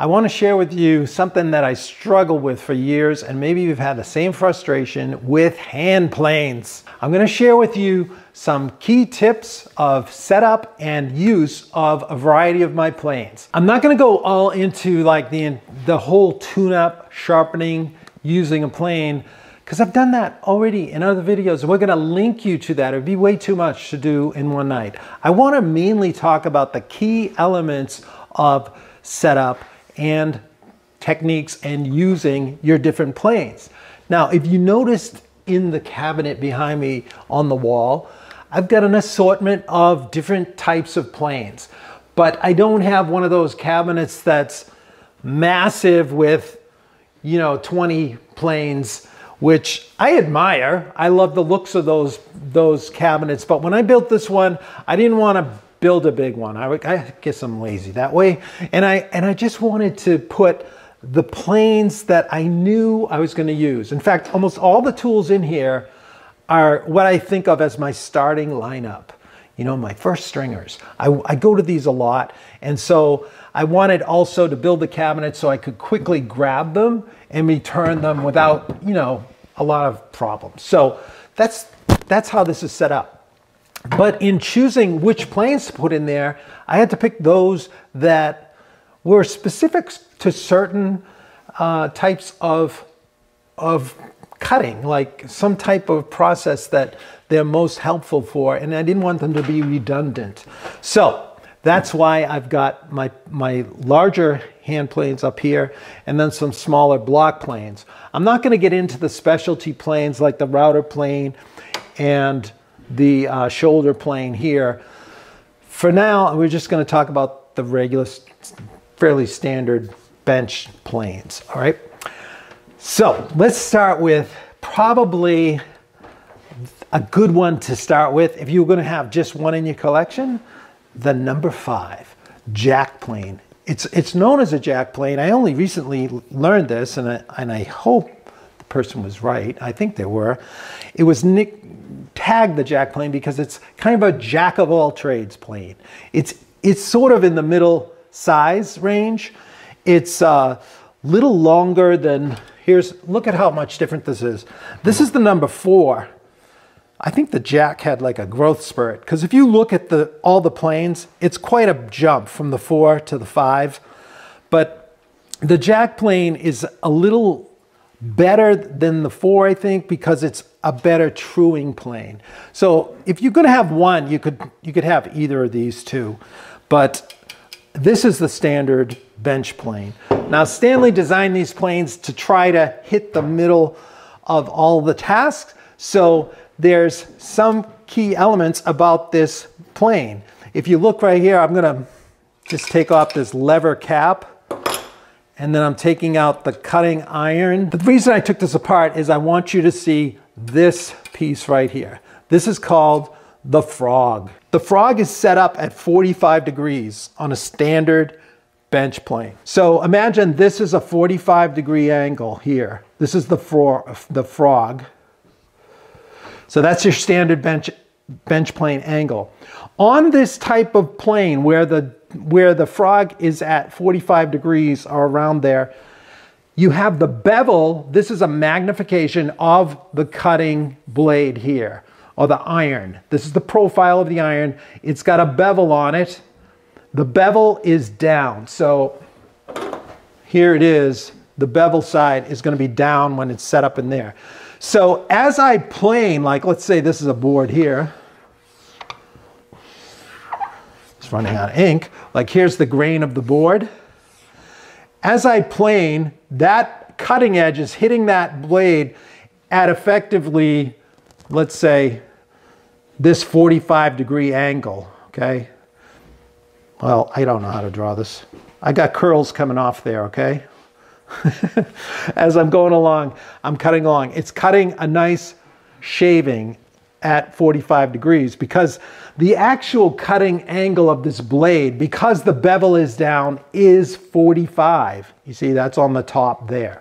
I want to share with you something that I struggled with for years, and maybe you've had the same frustration with hand planes. I'm going to share with you some key tips of setup and use of a variety of my planes. I'm not going to go all into like the whole tune-up, sharpening, using a plane, because I've done that already in other videos. We're gonna link you to that. It'd be way too much to do in one night. I wanna mainly talk about the key elements of setup and techniques and using your different planes. Now, if you noticed in the cabinet behind me on the wall, I've got an assortment of different types of planes, but I don't have one of those cabinets that's massive with, you know, 20 planes, which I admire. I love the looks of those cabinets, but when I built this one, I didn't want to build a big one. I guess I'm lazy that way. And I just wanted to put the planes that I knew I was going to use. In fact, almost all the tools in here are what I think of as my starting lineup. You know, my first stringers. I go to these a lot. And so I wanted also to build the cabinet so I could quickly grab them and return them without, you know, a lot of problems. So that's how this is set up. But in choosing which planes to put in there, I had to pick those that were specific to certain types of cutting, like some type of process that they're most helpful for, and I didn't want them to be redundant. So that's why I've got my larger hand planes up here and then some smaller block planes. I'm not going to get into the specialty planes like the router plane and the shoulder plane here. For now, we're just going to talk about the regular, fairly standard bench planes. All right. So let's start with probably a good one to start with. If you're going to have just one in your collection, the number 5 jack plane. It's known as a jack plane. I only recently learned this, and I hope the person was right. I think they were. It was Nick Tag, the jack plane, because it's kind of a jack of all trades plane. It's sort of in the middle size range. It's a little longer than, here's, look at how much different this is. This is the number 4. I think the jack had like a growth spurt, because if you look at all the planes, it's quite a jump from the 4 to the 5. But the jack plane is a little better than the 4, I think, because it's a better truing plane. So if you're going to have one, you could have either of these two. But this is the standard bench plane. Now, Stanley designed these planes to try to hit the middle of all the tasks. So there's some key elements about this plane. If you look right here, I'm gonna just take off this lever cap, and then I'm taking out the cutting iron. The reason I took this apart is I want you to see this piece right here. This is called the frog. The frog is set up at 45 degrees on a standard bench plane. So imagine this is a 45 degree angle here. This is the frog. So that's your standard bench plane angle. On this type of plane where the frog is at 45 degrees or around there, you have the bevel. This is a magnification of the cutting blade here, or the iron. This is the profile of the iron. It's got a bevel on it. The bevel is down. So here it is. The bevel side is going to be down when it's set up in there. So as I plane, like let's say this is a board here, it's running out of ink, like here's the grain of the board. As I plane, that cutting edge is hitting that blade at effectively, let's say, this 45 degree angle, okay? Well, I don't know how to draw this. I got curls coming off there, okay? As I'm going along, I'm cutting along. It's cutting a nice shaving at 45 degrees because the actual cutting angle of this blade, because the bevel is down, is 45. You see, that's on the top there.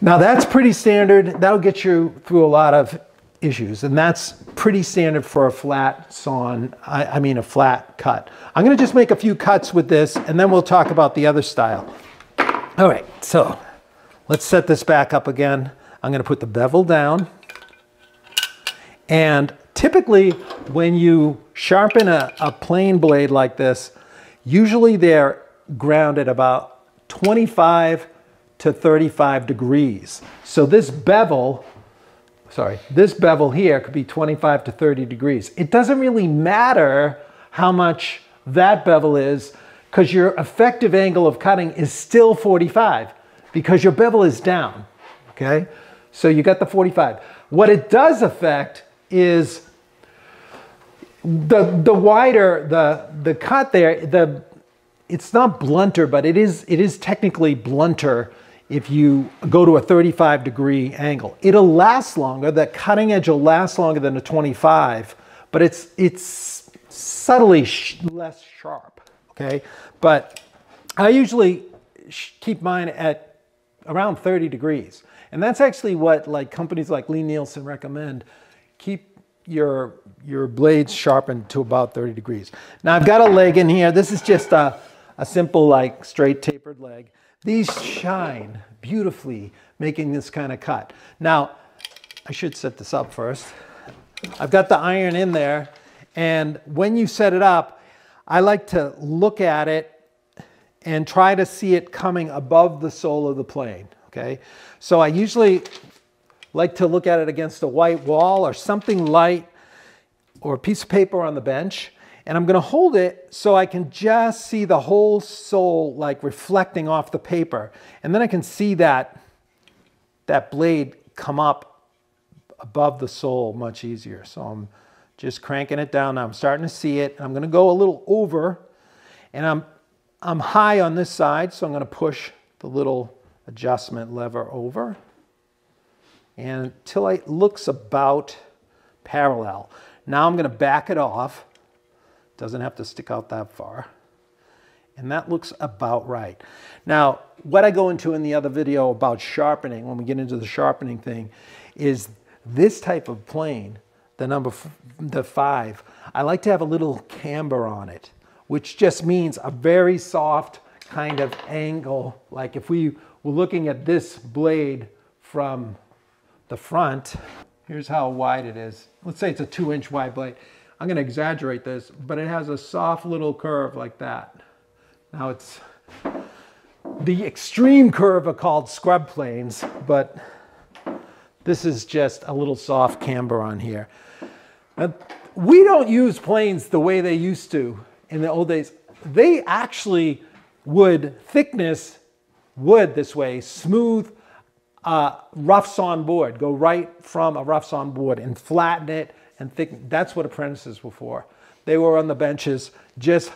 Now that's pretty standard. That'll get you through a lot of issues, and that's pretty standard for a flat sawn, I mean a flat cut. I'm gonna just make a few cuts with this and then we'll talk about the other style. All right, so let's set this back up again. I'm gonna put the bevel down. And typically when you sharpen a plane blade like this, usually they're ground at about 25 to 35 degrees. So this bevel, sorry, this bevel here could be 25 to 30 degrees. It doesn't really matter how much that bevel is because your effective angle of cutting is still 45 because your bevel is down, okay? So you got the 45. What it does affect is the wider the cut there, it's not blunter, but it is technically blunter if you go to a 35 degree angle. It'll last longer, that cutting edge will last longer than a 25, but it's subtly less sharp, okay? But I usually keep mine at around 30 degrees. And that's actually what like companies like Lee Nielsen recommend. Keep your blades sharpened to about 30 degrees. Now I've got a leg in here. This is just a simple like straight tapered leg. These shine beautifully making this kind of cut. Now, I should set this up first. I've got the iron in there, and when you set it up, I like to look at it and try to see it coming above the sole of the plane, okay? So I usually like to look at it against a white wall or something light or a piece of paper on the bench. And I'm gonna hold it so I can just see the whole sole like reflecting off the paper. And then I can see that blade come up above the sole much easier. So I'm just cranking it down. Now I'm starting to see it. I'm gonna go a little over, and I'm high on this side. So I'm gonna push the little adjustment lever over and until it looks about parallel. Now I'm gonna back it off. Doesn't have to stick out that far. And that looks about right. Now, what I go into in the other video about sharpening, when we get into the sharpening thing, is this type of plane, the five, I like to have a little camber on it, which just means a very soft kind of angle. Like if we were looking at this blade from the front, here's how wide it is. Let's say it's a 2-inch wide blade. I'm gonna exaggerate this, but it has a soft little curve like that. Now it's, the extreme curve are called scrub planes, but this is just a little soft camber on here. Now, we don't use planes the way they used to in the old days. They actually would thickness wood this way, smooth rough sawn board, go right from a rough sawn board and flatten it and thicken. That's what apprentices were for. They were on the benches just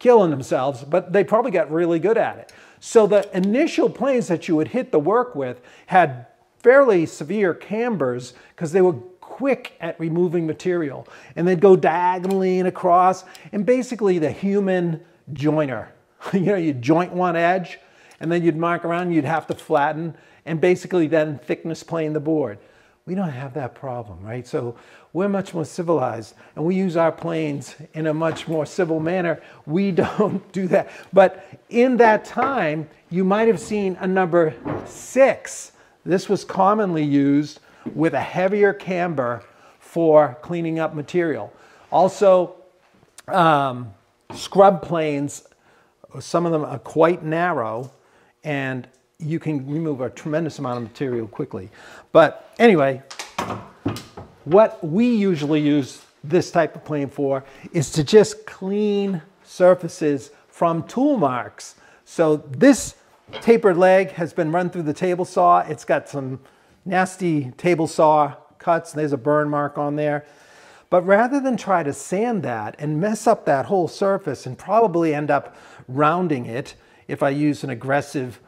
killing themselves, but they probably got really good at it. So the initial planes that you would hit the work with had fairly severe cambers because they were quick at removing material. And they'd go diagonally and across, and basically the human joiner. You know, you joint one edge and then you'd mark around and you'd have to flatten and basically then thickness plane the board. We don't have that problem, right? So we're much more civilized and we use our planes in a much more civil manner. We don't do that. But in that time, you might have seen a number 6. This was commonly used with a heavier camber for cleaning up material. Also, scrub planes, some of them are quite narrow, and you can remove a tremendous amount of material quickly. But anyway, what we usually use this type of plane for is to just clean surfaces from tool marks. So this tapered leg has been run through the table saw. It's got some nasty table saw cuts. And there's a burn mark on there. But rather than try to sand that and mess up that whole surface and probably end up rounding it, if I use an aggressive,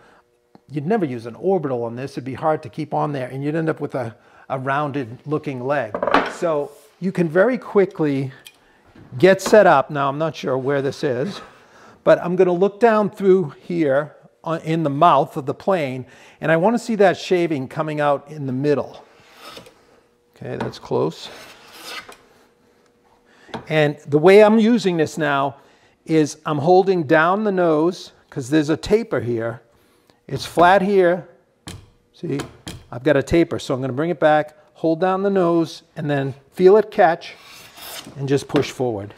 you'd never use an orbital on this. It'd be hard to keep on there, and you'd end up with a rounded looking leg. So you can very quickly get set up. Now, I'm not sure where this is, but I'm gonna look down through here in the mouth of the plane, and I wanna see that shaving coming out in the middle. Okay, that's close. And the way I'm using this now is I'm holding down the nose because there's a taper here. It's flat here. See, I've got a taper, so I'm going to bring it back, hold down the nose, and then feel it catch and just push forward.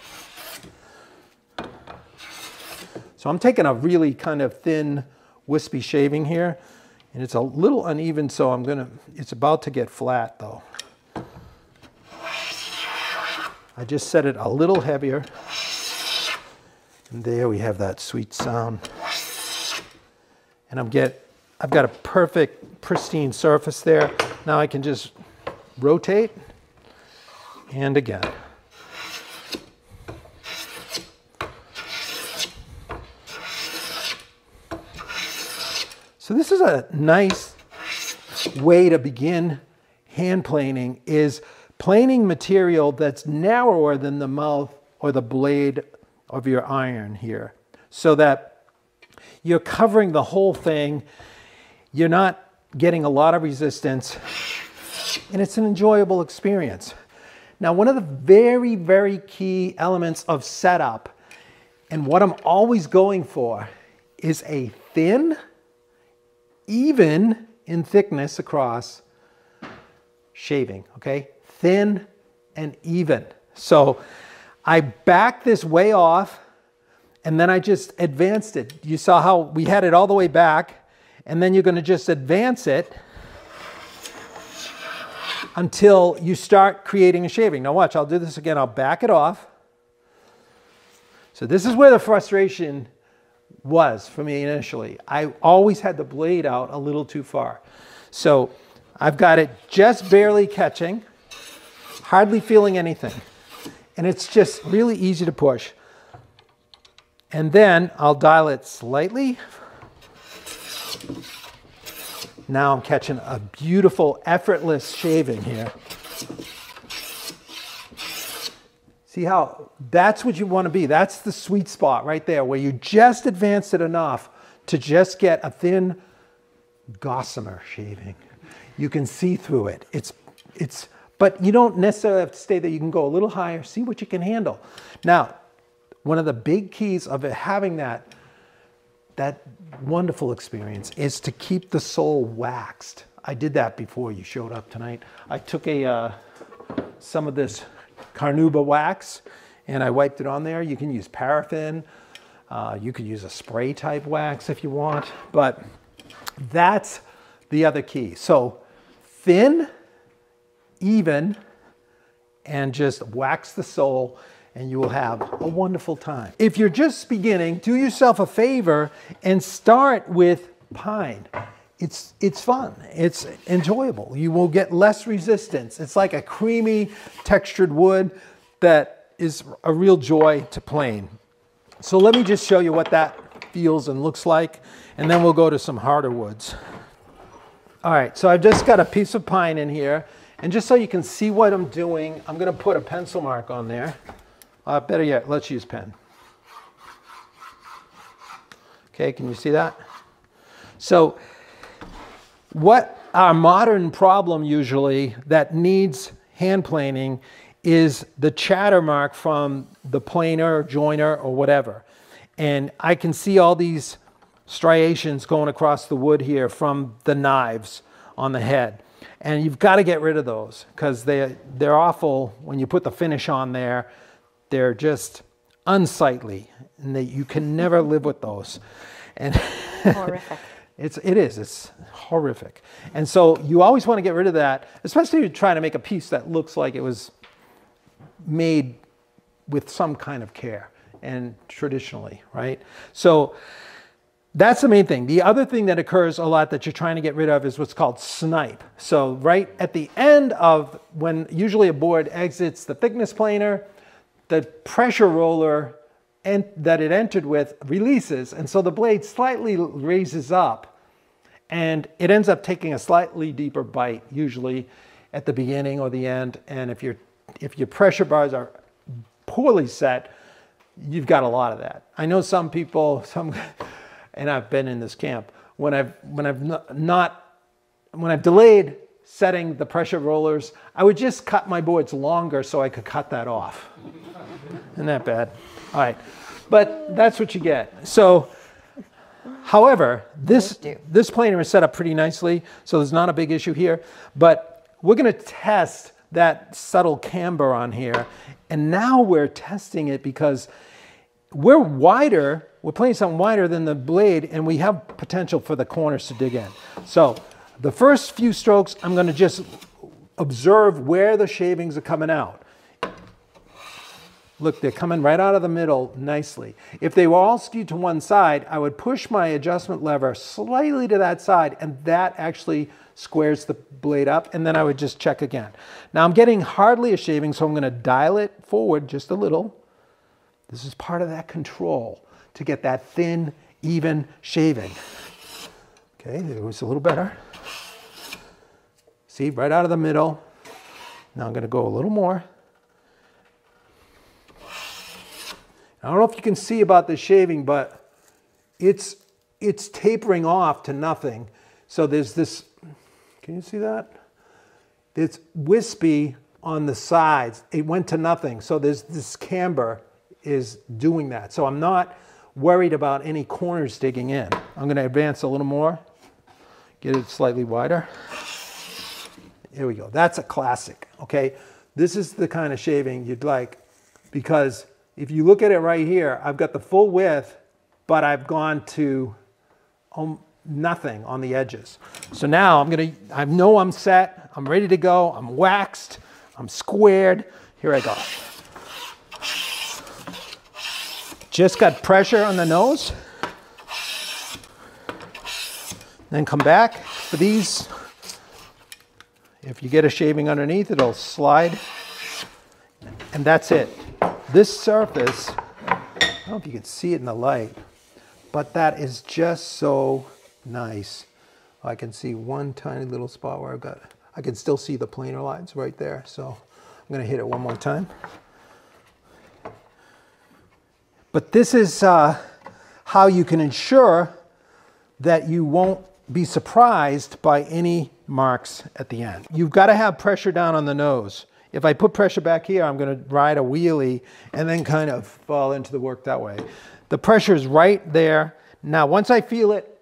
So I'm taking a really kind of thin, wispy shaving here, and it's a little uneven, so I'm going to, it's about to get flat though. I just set it a little heavier. And there we have that sweet sound. And I've got a perfect, pristine surface there. Now I can just rotate and again. So this is a nice way to begin hand planing, is planing material that's narrower than the mouth or the blade of your iron here, so that you're covering the whole thing, you're not getting a lot of resistance, and it's an enjoyable experience. Now, one of the very, very key elements of setup, and what I'm always going for, is a thin, even in thickness across shaving, okay? Thin and even. So I backed this way off, and then I just advanced it. You saw how we had it all the way back, and then you're going to just advance it until you start creating a shaving. Now watch, I'll do this again. I'll back it off. So this is where the frustration was for me initially. I always had the blade out a little too far. So I've got it just barely catching, hardly feeling anything. And it's just really easy to push. And then I'll dial it slightly. Now I'm catching a beautiful, effortless shaving here. See how that's what you want to be. That's the sweet spot right there, where you just advance it enough to just get a thin gossamer shaving. You can see through it. But you don't necessarily have to stay there. You can go a little higher, see what you can handle. Now, one of the big keys of having that wonderful experience is to keep the sole waxed. I did that before you showed up tonight. I took some of this carnauba wax and I wiped it on there. You can use paraffin. You could use a spray type wax if you want, but that's the other key. So thin, even, and just wax the sole, and you will have a wonderful time. If you're just beginning, do yourself a favor and start with pine. It's fun, it's enjoyable. You will get less resistance. It's like a creamy textured wood that is a real joy to plane. So let me just show you what that feels and looks like, and then we'll go to some harder woods. All right, so I've just got a piece of pine in here. And just so you can see what I'm doing, I'm going to put a pencil mark on there. Better yet, let's use pen. Okay, can you see that? So what our modern problem usually that needs hand planing is the chatter mark from the planer, joiner, or whatever. And I can see all these striations going across the wood here from the knives on the head. And you've got to get rid of those because they're awful when you put the finish on there. They're just unsightly, and you can never live with those. And horrific. It's horrific. And so you always want to get rid of that, especially if you're trying to make a piece that looks like it was made with some kind of care and traditionally, right? So that's the main thing. The other thing that occurs a lot that you're trying to get rid of is what's called snipe. So right at the end of when usually a board exits the thickness planer, the pressure roller that it entered with releases. And so the blade slightly raises up and it ends up taking a slightly deeper bite, usually at the beginning or the end. And if your pressure bars are poorly set, you've got a lot of that. I know some people, and I've been in this camp, when I've delayed setting the pressure rollers, I would just cut my boards longer so I could cut that off. Isn't that bad? All right. But that's what you get. So, however, this planer is set up pretty nicely, so there's not a big issue here. But we're going to test that subtle camber on here. And now we're testing it because we're wider. We're playing something wider than the blade, and we have potential for the corners to dig in. So the first few strokes, I'm going to just observe where the shavings are coming out. Look, they're coming right out of the middle nicely. If they were all skewed to one side, I would push my adjustment lever slightly to that side, and that actually squares the blade up, and then I would just check again. Now I'm getting hardly a shaving, so I'm going to dial it forward just a little. This is part of that control to get that thin, even shaving. Okay, there was a little better. See, right out of the middle. Now I'm going to go a little more. I don't know if you can see about the shaving, but it's tapering off to nothing. So there's this, can you see that? It's wispy on the sides. It went to nothing. So there's this camber is doing that. So I'm not worried about any corners digging in. I'm going to advance a little more, get it slightly wider. Here we go. That's a classic, okay? This is the kind of shaving you'd like, because if you look at it right here, I've got the full width, but I've gone to nothing on the edges. So now I know I'm set, I'm ready to go, I'm waxed, I'm squared. Here I go. Just got pressure on the nose. Then come back for these. If you get a shaving underneath, it'll slide. And that's it. This surface, I don't know if you can see it in the light, but that is just so nice. I can see one tiny little spot where I've got, I can still see the planer lines right there. So I'm going to hit it one more time. But this is how you can ensure that you won't be surprised by any marks at the end. You've got to have pressure down on the nose. If I put pressure back here, I'm going to ride a wheelie and then kind of fall into the work that way. The pressure is right there. Now, once I feel it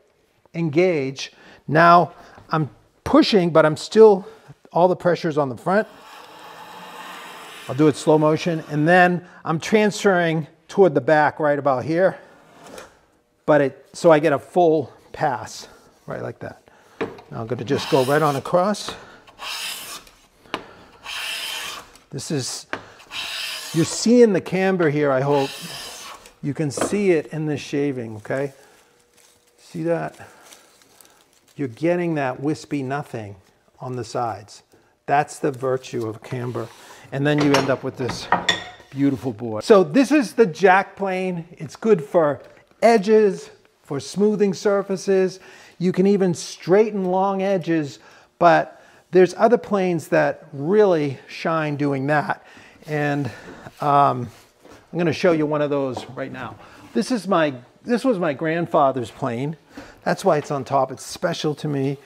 engage, now I'm pushing, but I'm still, all the pressure's on the front. I'll do it slow motion. And then I'm transferring toward the back right about here. But so I get a full pass, right like that. Now I'm going to just go right on across. This is, you're seeing the camber here, I hope. You can see it in this shaving, okay? See that? You're getting that wispy nothing on the sides. That's the virtue of camber. And then you end up with this beautiful board. So this is the jack plane. It's good for edges, for smoothing surfaces. You can even straighten long edges, but there's other planes that really shine doing that. And I'm going to show you one of those right now. This was my grandfather's plane. That's why it's on top. It's special to me.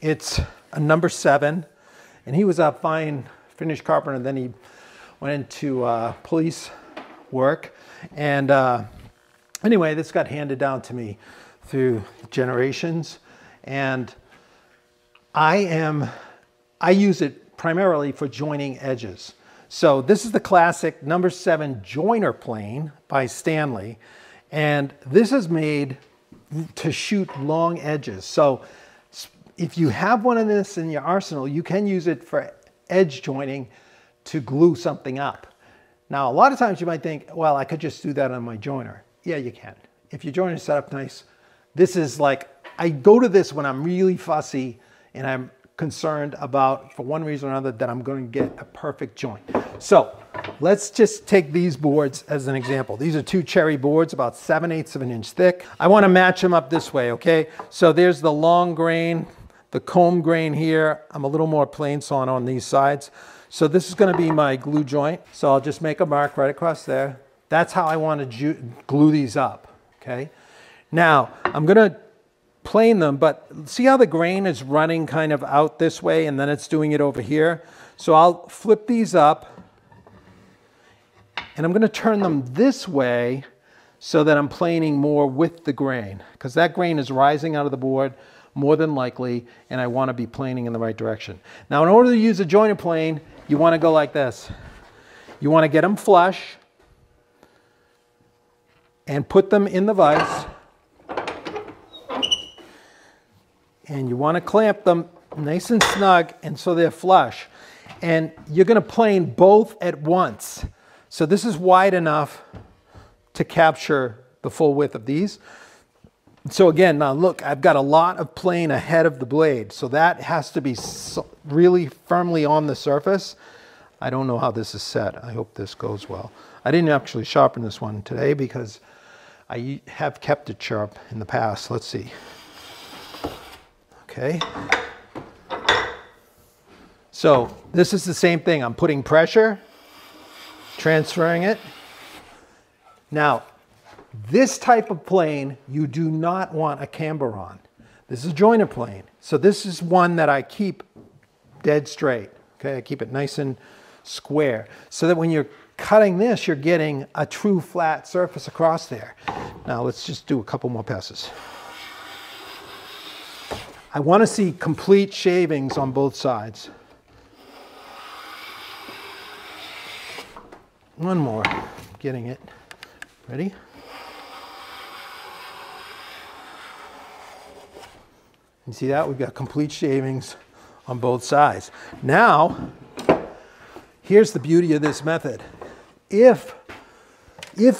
It's a #7, and he was a fine Finnish carpenter. Then he went into police work. And anyway, this got handed down to me through generations. And I use it primarily for joining edges. So this is the classic #7 joiner plane by Stanley. And this is made to shoot long edges. So if you have one of this in your arsenal, you can use it for edge joining to glue something up. Now, a lot of times you might think, well, I could just do that on my joiner. Yeah, you can. If your joiner is set up nice, this is like, I go to this when I'm really fussy and I'm concerned about, for one reason or another, that I'm going to get a perfect joint. So let's just take these boards as an example. These are two cherry boards, about 7/8 of an inch thick. I want to match them up this way, okay? So there's the long grain, the comb grain here. I'm a little more plane sawn on these sides. So this is going to be my glue joint. So I'll just make a mark right across there. That's how I want to glue these up, okay? Now I'm going to plane them, but see how the grain is running kind of out this way and then it's doing it over here? So I'll flip these up and I'm going to turn them this way so that I'm planing more with the grain, because that grain is rising out of the board more than likely, and I want to be planing in the right direction. Now, in order to use a jointer plane, you want to go like this. You want to get them flush and put them in the vise, and you want to clamp them nice and snug and so they're flush, and you're going to plane both at once. So this is wide enough to capture the full width of these. So again, now look, I've got a lot of plane ahead of the blade, so that has to be really firmly on the surface. I don't know how this is set. I hope this goes well. I didn't actually sharpen this one today because I have kept it sharp in the past. Let's see. Okay. So this is the same thing. I'm putting pressure, transferring it. Now, this type of plane, you do not want a camber on. This is a jointer plane. So this is one that I keep dead straight. Okay, I keep it nice and square so that when you're cutting this, you're getting a true flat surface across there. Now let's just do a couple more passes. I want to see complete shavings on both sides. One more, getting it. Ready? You see that? We've got complete shavings on both sides. Now, here's the beauty of this method. If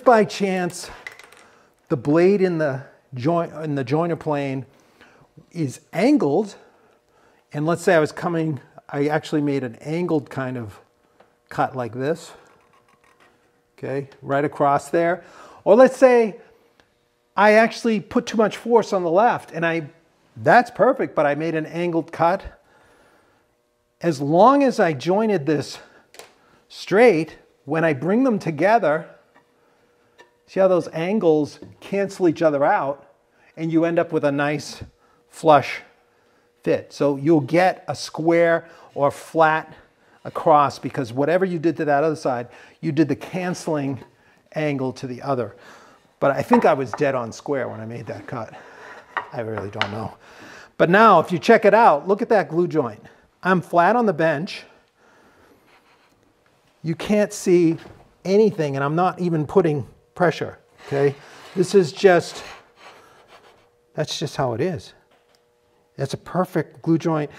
by chance the blade in the jointer plane is angled, and let's say I actually made an angled kind of cut like this, okay, right across there. Or let's say I actually put too much force on the left, and that's perfect, but I made an angled cut. As long as I jointed this straight, when I bring them together, see how those angles cancel each other out and you end up with a nice flush fit. So you'll get a square or flat across because whatever you did to that other side, you did the canceling angle to the other. But I think I was dead on square when I made that cut. I really don't know. But now if you check it out, look at that glue joint. I'm flat on the bench. You can't see anything, and I'm not even putting pressure, okay? This is just, that's just how it is. That's a perfect glue joint.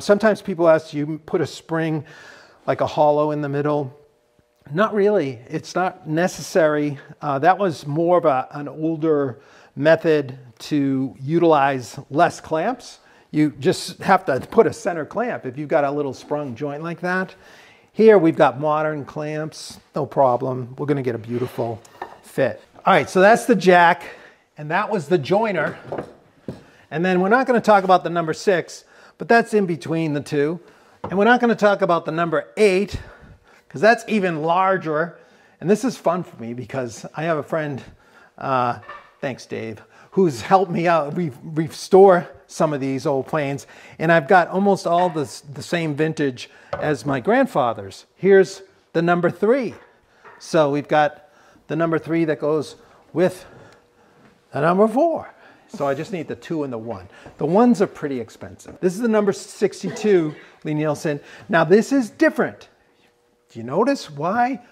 Sometimes people ask, do you put a spring, like a hollow in the middle? Not really, it's not necessary. That was more of an older method to utilize less clamps. You just have to put a center clamp if you've got a little sprung joint like that. Here we've got modern clamps, no problem. We're gonna get a beautiful fit. All right, so that's the jack, and that was the jointer. And then we're not gonna talk about the number 6, but that's in between the two. And we're not gonna talk about the number 8, because that's even larger. And this is fun for me because I have a friend, thanks Dave, who's helped me out restore some of these old planes, and I've got almost all the same vintage as my grandfather's. Here's the number 3. So we've got the number 3 that goes with the number 4. So I just need the 2 and the 1. The 1s are pretty expensive. This is the number 62, Lee Nielsen. Now this is different. Do you notice why?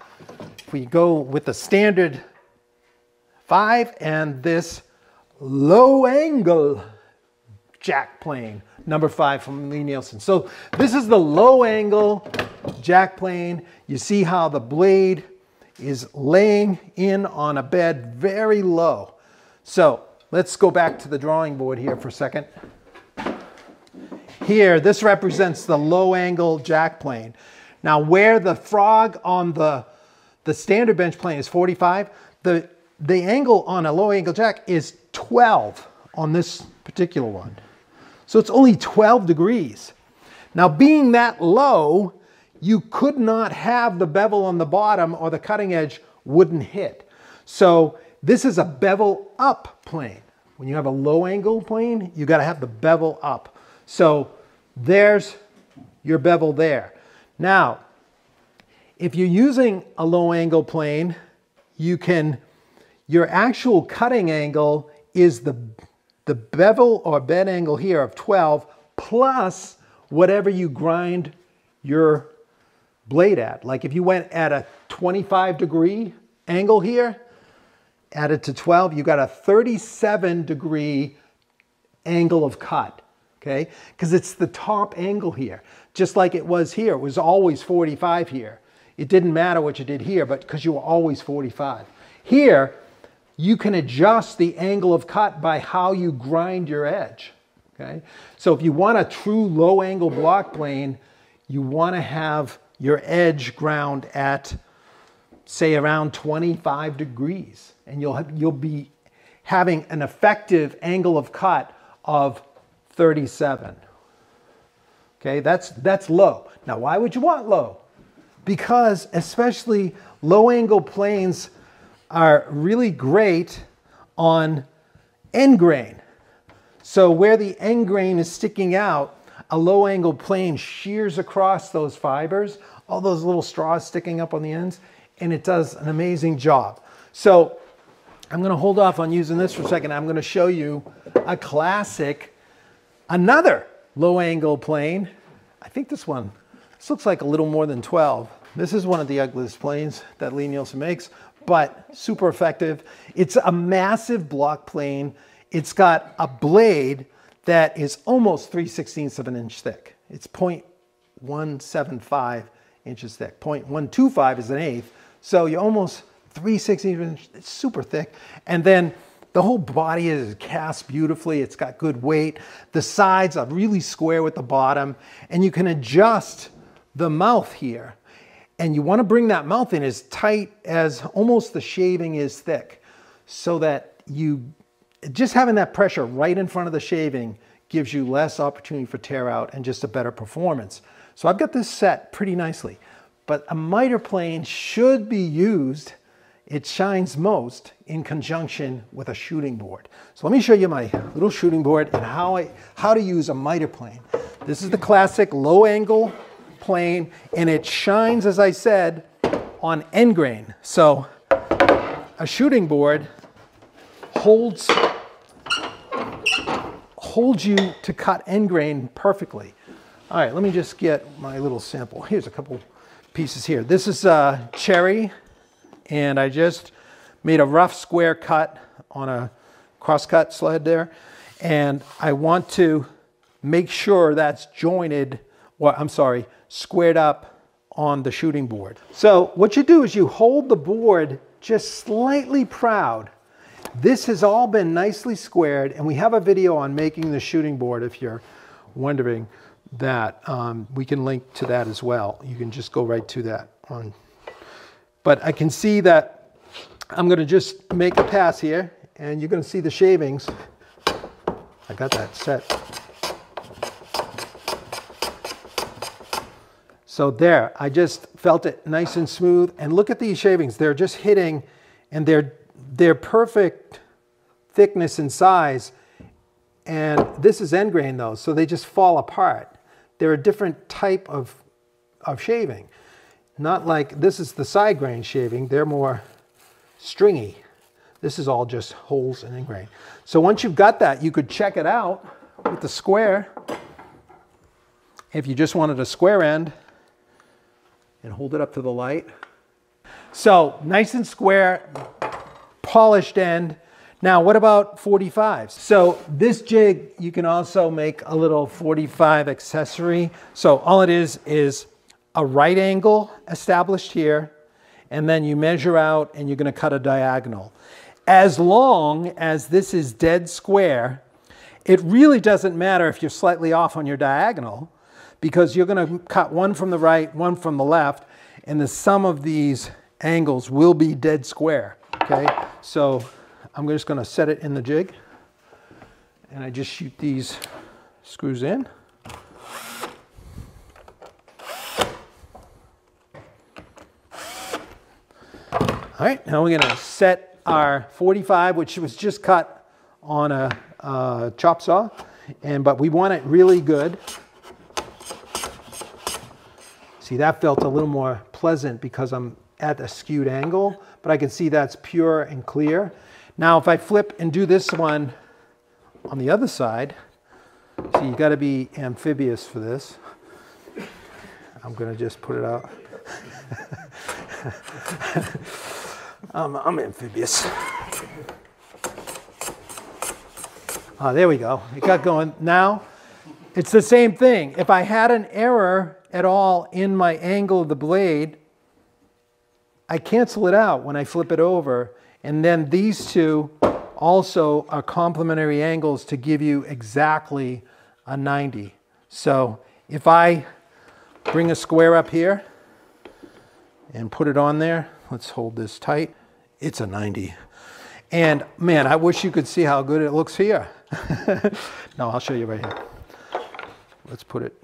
If we go with the standard 5 and this low angle jack plane, number 5 from Lee Nielsen. So this is the low angle jack plane. You see how the blade is laying in on a bed very low. So let's go back to the drawing board here for a second. Here, this represents the low angle jack plane. Now where the frog on the standard bench plane is 45, the angle on a low angle jack is 12 on this particular one. So it's only 12 degrees. Now being that low, you could not have the bevel on the bottom or the cutting edge wouldn't hit. So this is a bevel up plane. When you have a low angle plane, you gotta have the bevel up. So there's your bevel there. Now, if you're using a low angle plane, you can, your actual cutting angle is the bevel or bed angle here of 12 plus whatever you grind your blade at. Like if you went at a 25 degree angle here, added to 12, you got a 37 degree angle of cut, okay? Because it's the top angle here, just like it was here. It was always 45 here. It didn't matter what you did here, but because you were always 45. Here, you can adjust the angle of cut by how you grind your edge, okay? So if you want a true low angle block plane, you want to have your edge ground at, say, around 25 degrees, and you'll be having an effective angle of cut of 37. Okay, that's low. Now, why would you want low? Because especially low angle planes are really great on end grain. So where the end grain is sticking out, a low angle plane shears across those fibers, all those little straws sticking up on the ends, and it does an amazing job. So I'm gonna hold off on using this for a second. I'm gonna show you a classic, another low angle plane. I think this one, this looks like a little more than 12. This is one of the ugliest planes that Lee Nielsen makes, but super effective. It's a massive block plane. It's got a blade that is almost 3/16 of an inch thick. It's 0.175 inches thick. 0.125 is an eighth. So you're almost 3/16 of an inch. It's super thick. And then the whole body is cast beautifully. It's got good weight. The sides are really square with the bottom, and you can adjust the mouth here. And you want to bring that mouth in as tight as almost the shaving is thick, so that you just having that pressure right in front of the shaving gives you less opportunity for tear out and just a better performance. So I've got this set pretty nicely, but a miter plane should be used. It shines most in conjunction with a shooting board. So let me show you my little shooting board and how to use a miter plane. This is the classic low angle plane, and it shines, as I said, on end grain. So a shooting board holds you to cut end grain perfectly. All right, let me just get my little sample. Here's a couple pieces here. This is cherry, and I just made a rough square cut on a crosscut sled there, and I want to make sure that's jointed, or I'm sorry, squared up on the shooting board. So what you do is you hold the board just slightly proud. This has all been nicely squared, and we have a video on making the shooting board if you're wondering that. We can link to that as well. You can just go right to that on. But I can see that I'm gonna just make a pass here, and you're gonna see the shavings. I got that set. So there, I just felt it nice and smooth. And look at these shavings. They're just hitting, and they're perfect thickness and size. And this is end grain though, so they just fall apart. They're a different type of shaving. Not like, this is the side grain shaving, they're more stringy. This is all just holes and end grain. So once you've got that, you could check it out with the square. If you just wanted a square end and hold it up to the light. So nice and square, polished end. Now, what about 45s? So this jig, you can also make a little 45 accessory. So all it is a right angle established here, and then you measure out and you're gonna cut a diagonal. As long as this is dead square, it really doesn't matter if you're slightly off on your diagonal, because you're gonna cut one from the right, one from the left, and the sum of these angles will be dead square, okay? So I'm just gonna set it in the jig, and I just shoot these screws in. All right, now we're gonna set our 45, which was just cut on a chop saw, but we want it really good. See, that felt a little more pleasant because I'm at a skewed angle, but I can see that's pure and clear. Now, if I flip and do this one on the other side, see, you gotta be amphibious for this. I'm gonna just put it out. I'm amphibious. Oh, there we go, it got going. Now, it's the same thing. If I had an error at all in my angle of the blade, I cancel it out when I flip it over, and then these two also are complementary angles to give you exactly a 90. So if I bring a square up here and put it on there, let's hold this tight, it's a 90. And man, I wish you could see how good it looks here. No, I'll show you right here. Let's put it.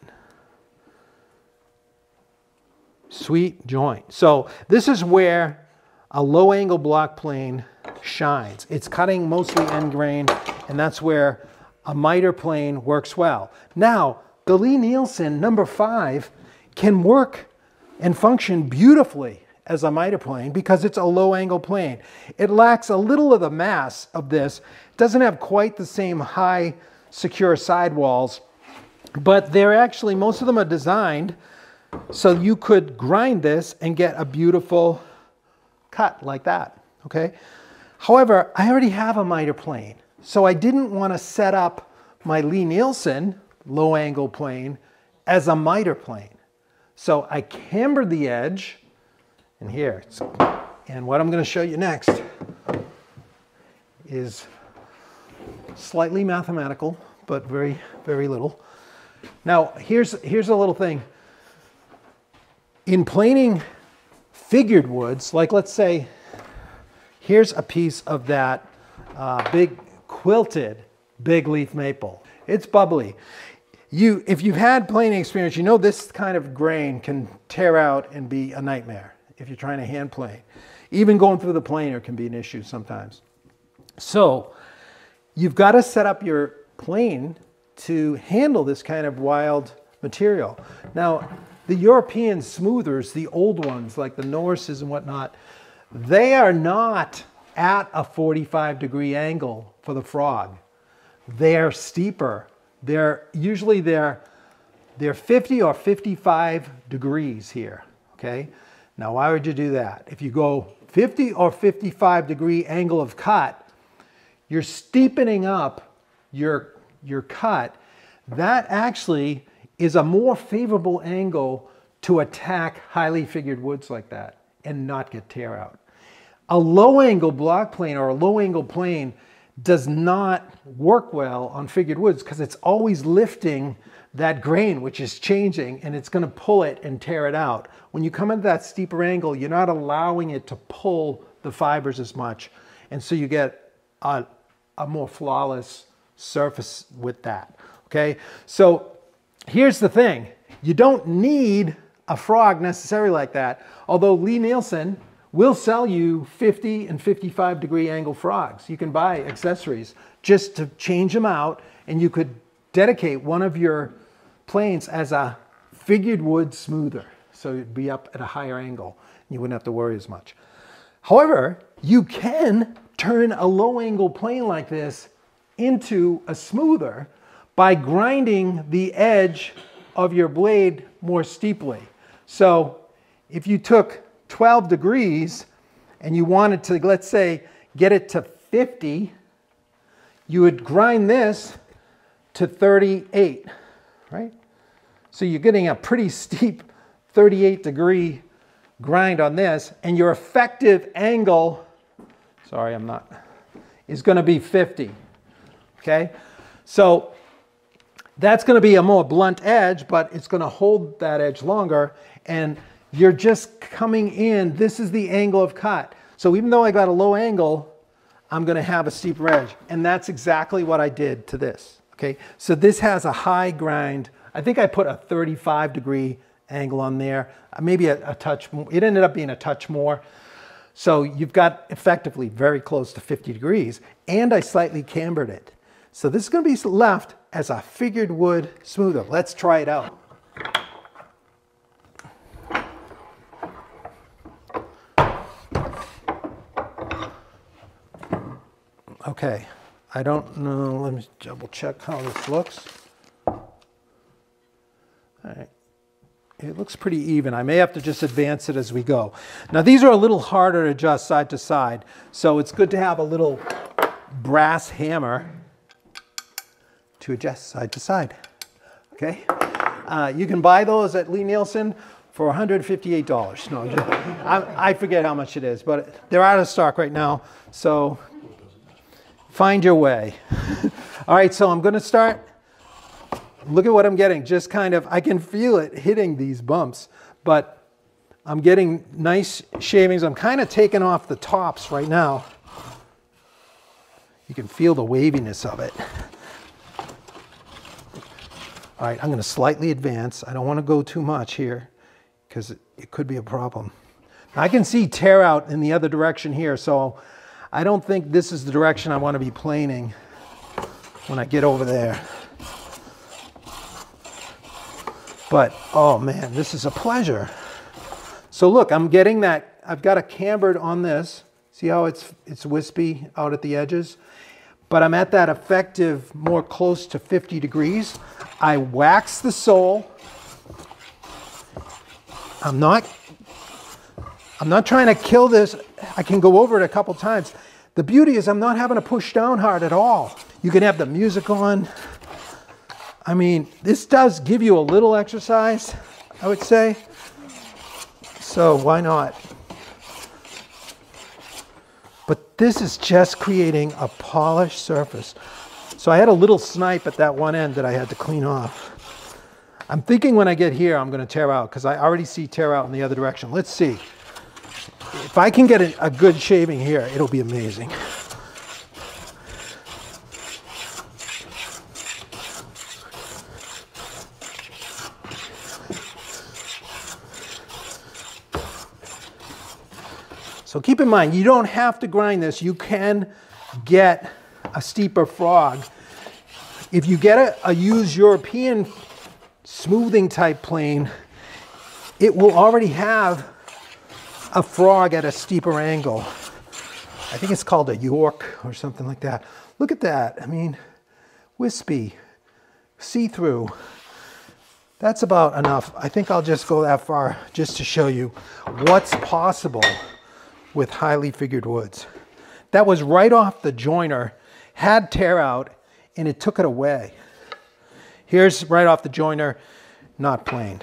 Sweet joint. So this is where a low angle block plane shines. It's cutting mostly end grain, and that's where a miter plane works well. Now, the Lee Nielsen #5 can work and function beautifully as a miter plane because it's a low angle plane. It lacks a little of the mass of this. It doesn't have quite the same high secure sidewalls, but they're actually, most of them are designed so you could grind this and get a beautiful cut like that, okay? However, I already have a miter plane, so I didn't want to set up my Lee Nielsen low angle plane as a miter plane. So I cambered the edge, and here, and what I'm going to show you next is slightly mathematical, but very, very little. Now, here's a little thing. In planing figured woods, like let's say, here's a piece of that big quilted big leaf maple. It's bubbly. If you've had planing experience, you know this kind of grain can tear out and be a nightmare. If you're trying to hand plane, even going through the planer can be an issue sometimes. So you've got to set up your plane to handle this kind of wild material. Now, the European smoothers, the old ones like the Norrises and whatnot, they are not at a 45-degree angle for the frog. They're steeper. They're usually 50 or 55 degrees here, okay? Now, why would you do that? If you go 50 or 55 degree angle of cut, you're steepening up your cut. That actually is a more favorable angle to attack highly figured woods like that and not get tear out. A low angle block plane or a low angle plane does not work well on figured woods because it's always lifting that grain, which is changing, and it's going to pull it and tear it out. When you come into that steeper angle, you're not allowing it to pull the fibers as much, and so you get a more flawless surface with that, okay? So here's the thing. You don't need a frog necessarily like that, although Lee Nielsen will sell you 50 and 55 degree angle frogs. You can buy accessories just to change them out, and you could dedicate one of your planes as a figured wood smoother, so it'd be up at a higher angle. You wouldn't have to worry as much. However, you can turn a low angle plane like this into a smoother by grinding the edge of your blade more steeply. So if you took 12 degrees and you wanted to, let's say, get it to 50, you would grind this to 38, right? So you're getting a pretty steep 38 degree grind on this, and your effective angle, sorry, I'm not, is gonna be 50, okay? So that's gonna be a more blunt edge, but it's gonna hold that edge longer, and you're just coming in, this is the angle of cut. So even though I got a low angle, I'm gonna have a steeper edge, and that's exactly what I did to this. Okay, so this has a high grind. I think I put a 35 degree angle on there, maybe a touch more. It ended up being a touch more. So you've got effectively very close to 50 degrees, and I slightly cambered it. So this is going to be left as a figured wood smoother. Let's try it out. Okay, I don't know, let me double check how this looks. All right, it looks pretty even. I may have to just advance it as we go. Now these are a little harder to adjust side to side, so it's good to have a little brass hammer to adjust side to side, okay? You can buy those at Lee Nielsen for $158. No, I forget how much it is, but they're out of stock right now, so find your way. All right, so I'm gonna start, look at what I'm getting, just kind of, I can feel it hitting these bumps, but I'm getting nice shavings. I'm kind of taking off the tops right now. You can feel the waviness of it. All right, I'm going to slightly advance. I don't want to go too much here because it could be a problem. I can see tear out in the other direction here, so I don't think this is the direction I want to be planing when I get over there. But, oh man, this is a pleasure. So look, I'm getting that. I've got a cambered on this. See how it's wispy out at the edges? But I'm at that effective, more close to 50 degrees. I wax the sole. I'm not trying to kill this. I can go over it a couple times. The beauty is I'm not having to push down hard at all. You can have the music on. I mean, this does give you a little exercise, I would say. So why not? But this is just creating a polished surface. So I had a little snipe at that one end that I had to clean off. I'm thinking when I get here, I'm going to tear out because I already see tear out in the other direction. Let's see. If I can get a good shaving here, it'll be amazing. So keep in mind, you don't have to grind this. You can get a steeper frog. If you get a used European smoothing type plane, it will already have a frog at a steeper angle. I think it's called a York or something like that. Look at that. I mean, wispy, see-through. That's about enough. I think I'll just go that far just to show you what's possible with highly figured woods. That was right off the joiner, had tear out, and it took it away. Here's right off the joiner, not planed.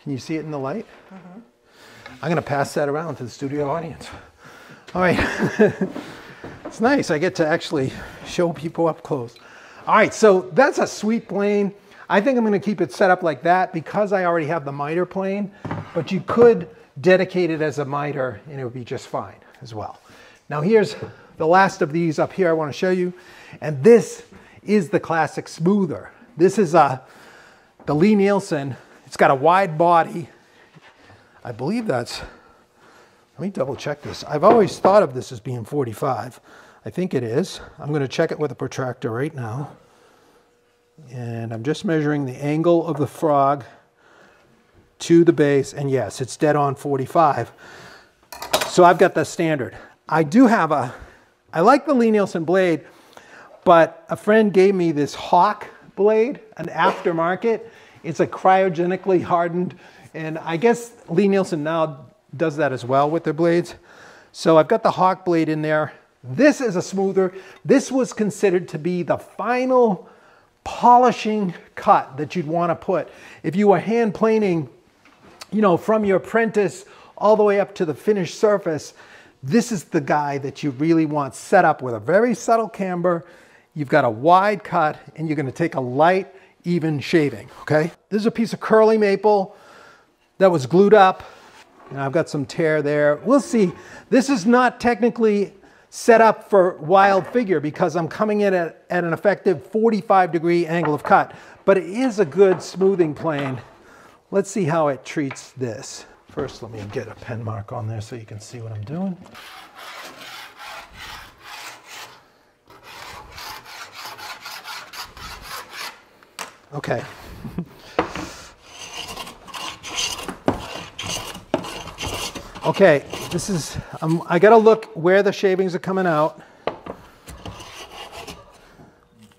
Can you see it in the light? Mm-hmm. I'm gonna pass that around to the studio audience. All right, it's nice. I get to actually show people up close. All right, so that's a sweet plane. I think I'm gonna keep it set up like that because I already have the miter plane, but you could dedicate it as a miter and it would be just fine as well. Now here's the last of these up here I want to show you, and this is the classic smoother. This is the Lee Nielsen. It's got a wide body. I believe that's, let me double check this. I've always thought of this as being 45. I think it is. I'm going to check it with a protractor right now, and I'm just measuring the angle of the frog to the base, and yes, it's dead on 45. So I've got the standard. I do have I like the Lee Nielsen blade, but a friend gave me this Hawk blade, an aftermarket. It's a cryogenically hardened, and I guess Lee Nielsen now does that as well with their blades. So I've got the Hawk blade in there. This is a smoother. This was considered to be the final polishing cut that you'd want to put. If you were hand planing, you know, from your apprentice all the way up to the finished surface, this is the guy that you really want set up with a very subtle camber. You've got a wide cut and you're going to take a light, even shaving, okay? This is a piece of curly maple that was glued up, and I've got some tear there. We'll see. This is not technically set up for wild figure because I'm coming in at an effective 45 degree angle of cut, but it is a good smoothing plane. Let's see how it treats this. First, let me get a pen mark on there so you can see what I'm doing. Okay. Okay, this is, I gotta look where the shavings are coming out.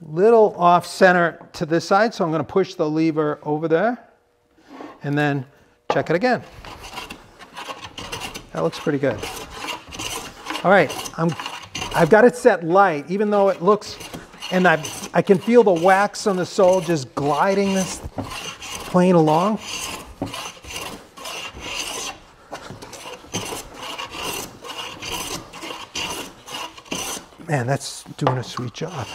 Little off center to this side, so I'm gonna push the lever over there and then check it again. That looks pretty good. All right, I've got it set light, even though it looks, and I can feel the wax on the sole just gliding this plane along. Man, that's doing a sweet job.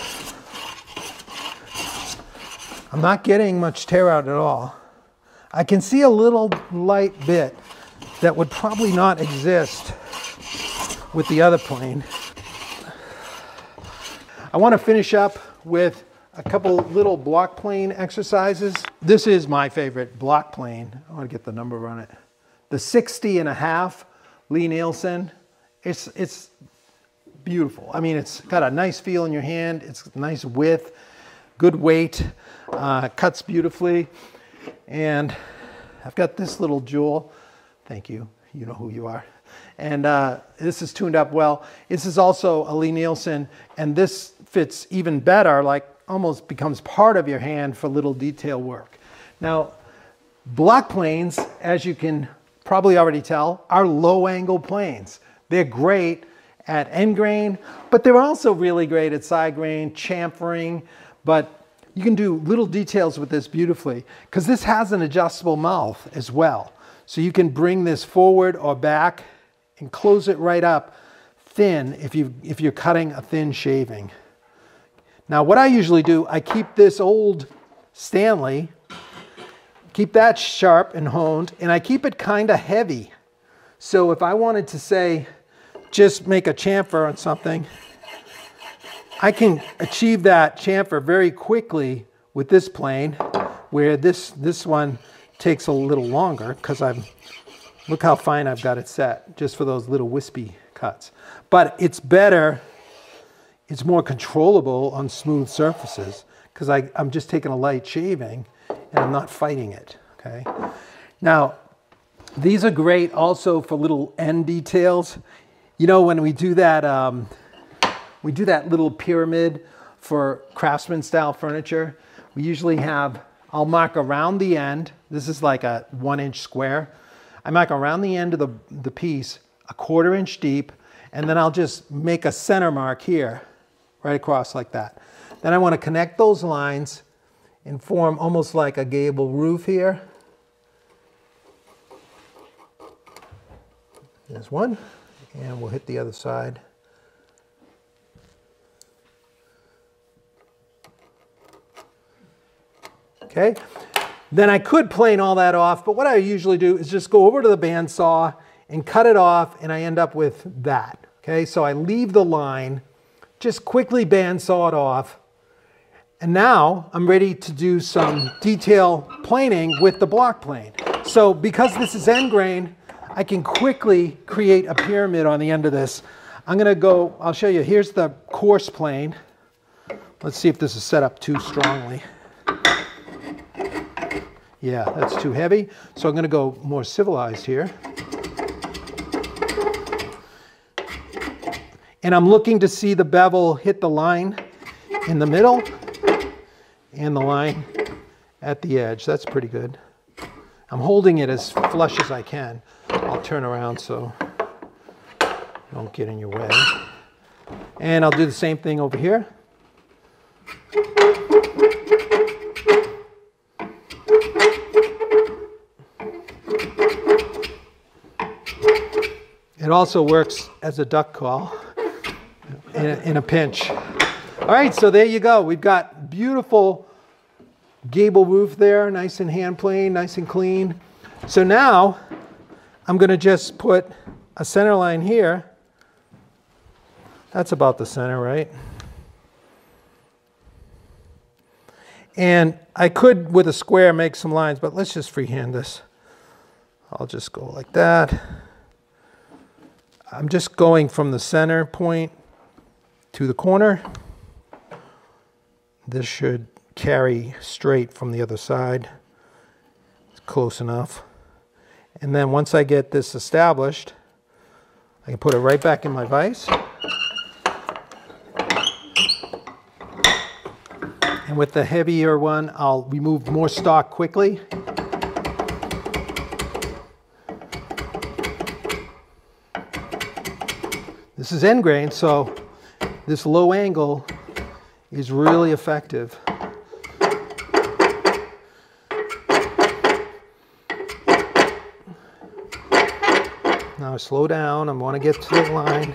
I'm not getting much tear out at all. I can see a little light bit that would probably not exist with the other plane. I want to finish up with a couple little block plane exercises. This is my favorite block plane. I want to get the number on it. The 60.5 Lee Nielsen. It's beautiful. I mean, it's got a nice feel in your hand. It's nice width, good weight, cuts beautifully. And I've got this little jewel. Thank you. You know who you are. And this is tuned up well. This is also a Lee Nielsen, and this fits even better, like almost becomes part of your hand for little detail work. Now, block planes, as you can probably already tell, are low angle planes. They're great at end grain, but they're also really great at side grain, chamfering, but you can do little details with this beautifully because this has an adjustable mouth as well. So you can bring this forward or back and close it right up thin if you're cutting a thin shaving. Now what I usually do, I keep this old Stanley, keep that sharp and honed, and I keep it kind of heavy. So if I wanted to say, just make a chamfer on something, I can achieve that chamfer very quickly with this plane, where this one takes a little longer because look how fine I've got it set just for those little wispy cuts. But it's better, it's more controllable on smooth surfaces because I'm just taking a light shaving and I'm not fighting it, okay? Now, these are great also for little end details. You know, when we do that little pyramid for craftsman style furniture, we usually have, I'll mark around the end. This is like a 1-inch square. I mark around the end of the piece, a 1/4 inch deep, and then I'll just make a center mark here, right across like that. Then I want to connect those lines and form almost like a gable roof here. There's one, and we'll hit the other side. Okay, then I could plane all that off, but what I usually do is just go over to the bandsaw and cut it off, and I end up with that. Okay, so I leave the line, just quickly bandsaw it off, and now I'm ready to do some detail planing with the block plane. So because this is end grain, I can quickly create a pyramid on the end of this. I'm gonna go, I'll show you, here's the coarse plane. Let's see if this is set up too strongly. Yeah, that's too heavy. So I'm gonna go more civilized here. And I'm looking to see the bevel hit the line in the middle and the line at the edge. That's pretty good. I'm holding it as flush as I can. I'll turn around so it don't get in your way. And I'll do the same thing over here. It also works as a duck call in a pinch. All right, so there you go. We've got beautiful gable roof there, nice and hand plane, nice and clean. So now I'm gonna just put a center line here. That's about the center, right? And I could, with a square, make some lines, but let's just freehand this. I'll just go like that. I'm just going from the center point to the corner. This should carry straight from the other side. It's close enough. And then once I get this established, I can put it right back in my vise. And with the heavier one, I'll remove more stock quickly. This is end grain, so this low angle is really effective. Now slow down, I want to get to the line.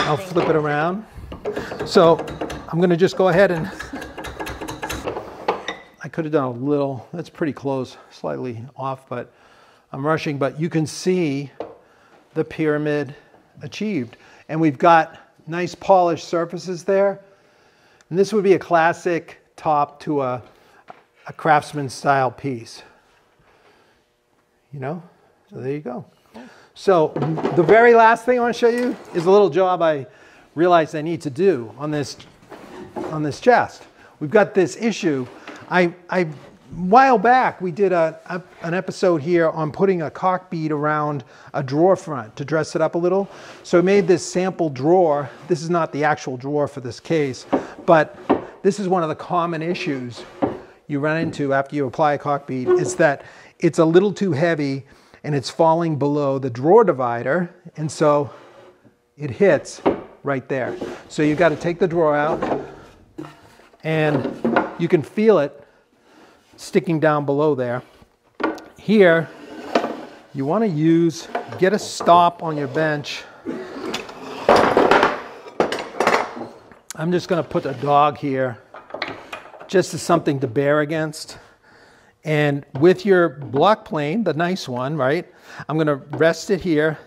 I'll flip it around. So I'm going to just go ahead and I could have done a little, that's pretty close, slightly off, but I'm rushing, but you can see the pyramid achieved. And we've got nice polished surfaces there. And this would be a classic top to a craftsman style piece. You know, so there you go. So the very last thing I want to show you is a little job I realized I need to do on this chest. We've got this issue. I while back, we did an episode here on putting a cock bead around a drawer front to dress it up a little. So I made this sample drawer. This is not the actual drawer for this case, but this is one of the common issues you run into after you apply a cock bead, is that it's a little too heavy and it's falling below the drawer divider, and so it hits right there. So you've got to take the drawer out, and you can feel it sticking down below there. Here, you want to get a stop on your bench. I'm just going to put a dog here just as something to bear against. And with your block plane, the nice one, right? I'm going to rest it here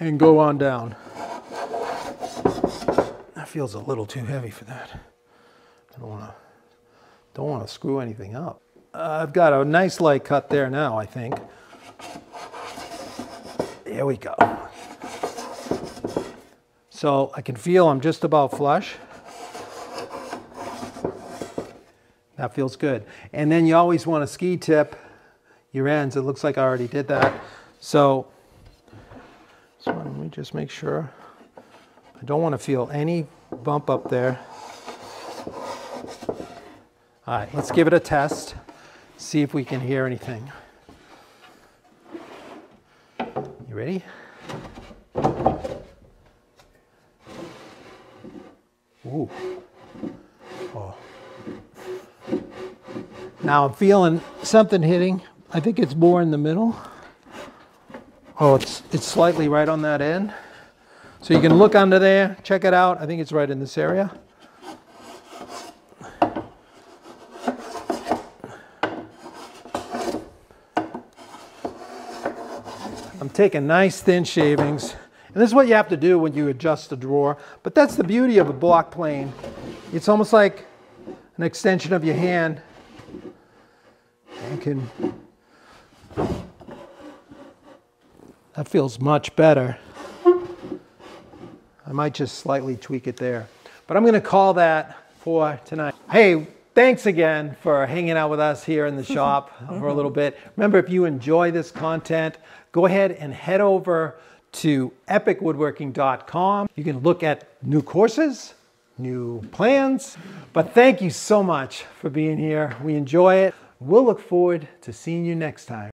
and go on down. That feels a little too heavy for that. I don't want to screw anything up. I've got a nice light cut there now, I think. There we go. So I can feel I'm just about flush. That feels good. And then you always want to ski tip your ends. It looks like I already did that. So let me just make sure. I don't want to feel any bump up there. All right, let's give it a test, see if we can hear anything. You ready? Ooh. Oh. Now I'm feeling something hitting. I think it's more in the middle. Oh, it's slightly right on that end. So you can look under there, check it out. I think it's right in this area. I'm taking nice thin shavings, and this is what you have to do when you adjust the drawer, but that's the beauty of a block plane. It's almost like an extension of your hand. That feels much better. I might just slightly tweak it there, but I'm gonna call that for tonight. Hey, thanks again for hanging out with us here in the shop for a little bit. Remember, if you enjoy this content, go ahead and head over to epicwoodworking.com. You can look at new courses, new plans, but thank you so much for being here. We enjoy it. We'll look forward to seeing you next time.